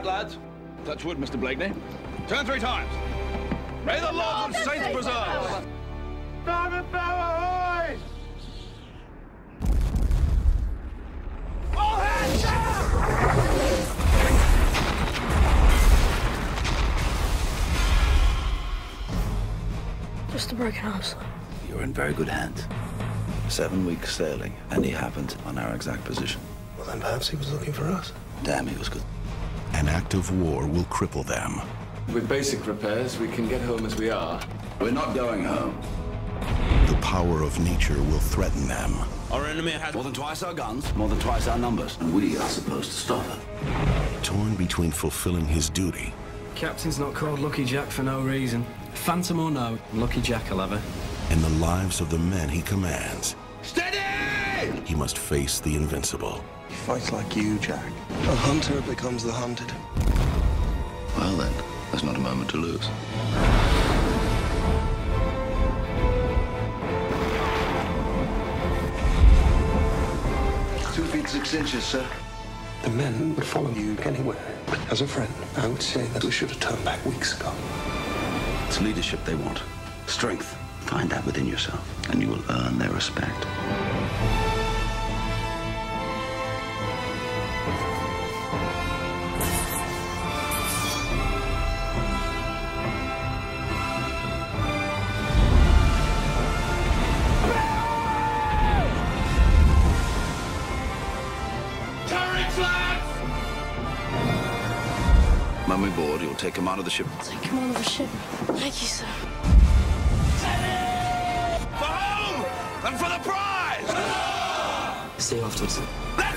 Right, lads. Touch wood, Mr. Blakeney. Turn three times. May the Lord and saints preserve us. Diamond Bell, ahoy! All hands down! Just a broken arm, sir. You're in very good hands. 7 weeks sailing, and he happened on our exact position. Well, then perhaps he was looking for us. Damn, he was good. An act of war will cripple them. With basic repairs, we can get home as we are. We're not going home. The power of nature will threaten them. Our enemy has more than twice our guns, more than twice our numbers, and we are supposed to stop it. Torn between fulfilling his duty. Captain's not called Lucky Jack for no reason. Phantom or no, Lucky Jack I'll have her. And the lives of the men he commands. Steady! He must face the invincible. He fights like you, Jack. A hunter becomes the hunted. Well then, there's not a moment to lose. "6 inches, sir. The men would follow you anywhere. As a friend, I would say that we should have turned back weeks ago. It's leadership they want. Strength. Find that within yourself, and you will earn their respect. When we board, you'll take command of the ship. Take command of the ship. Thank you, sir. For home! And for the prize! See you afterwards.